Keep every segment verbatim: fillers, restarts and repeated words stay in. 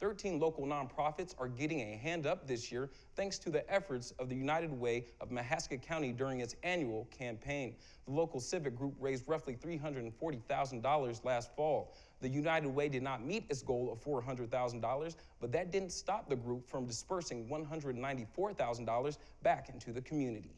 thirteen local nonprofits are getting a hand up this year thanks to the efforts of the United Way of Mahaska County during its annual campaign. The local civic group raised roughly three hundred forty thousand dollars last fall. The United Way did not meet its goal of four hundred thousand dollars, but that didn't stop the group from dispersing one hundred ninety-four thousand dollars back into the community.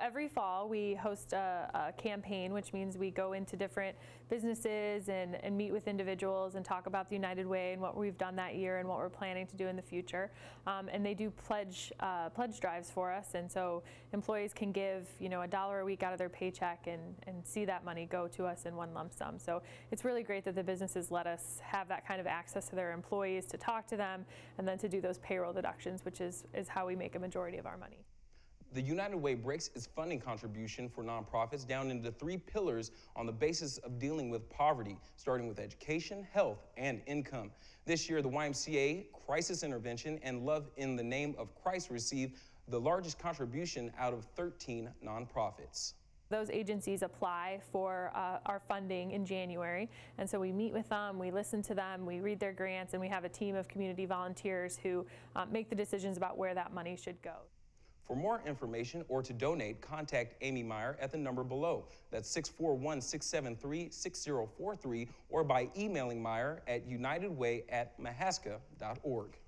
Every fall we host a, a campaign, which means we go into different businesses and, and meet with individuals and talk about the United Way and what we've done that year and what we're planning to do in the future. Um, and they do pledge uh, pledge drives for us, and so employees can give, you know, a dollar a week out of their paycheck and, and see that money go to us in one lump sum. So it's really great that the businesses let us have that kind of access to their employees, to talk to them, and then to do those payroll deductions, which is, is how we make a majority of our money. The United Way breaks its funding contribution for nonprofits down into three pillars on the basis of dealing with poverty, starting with education, health, and income. This year, the Y M C A, Crisis Intervention, and Love in the Name of Christ received the largest contribution out of thirteen nonprofits. Those agencies apply for uh, our funding in January, and so we meet with them, we listen to them, we read their grants, and we have a team of community volunteers who uh, make the decisions about where that money should go. For more information or to donate, contact Amy Meyer at the number below. That's six four one, six seven three, six zero four three, or by emailing Meyer at unitedway at mahaska dot org.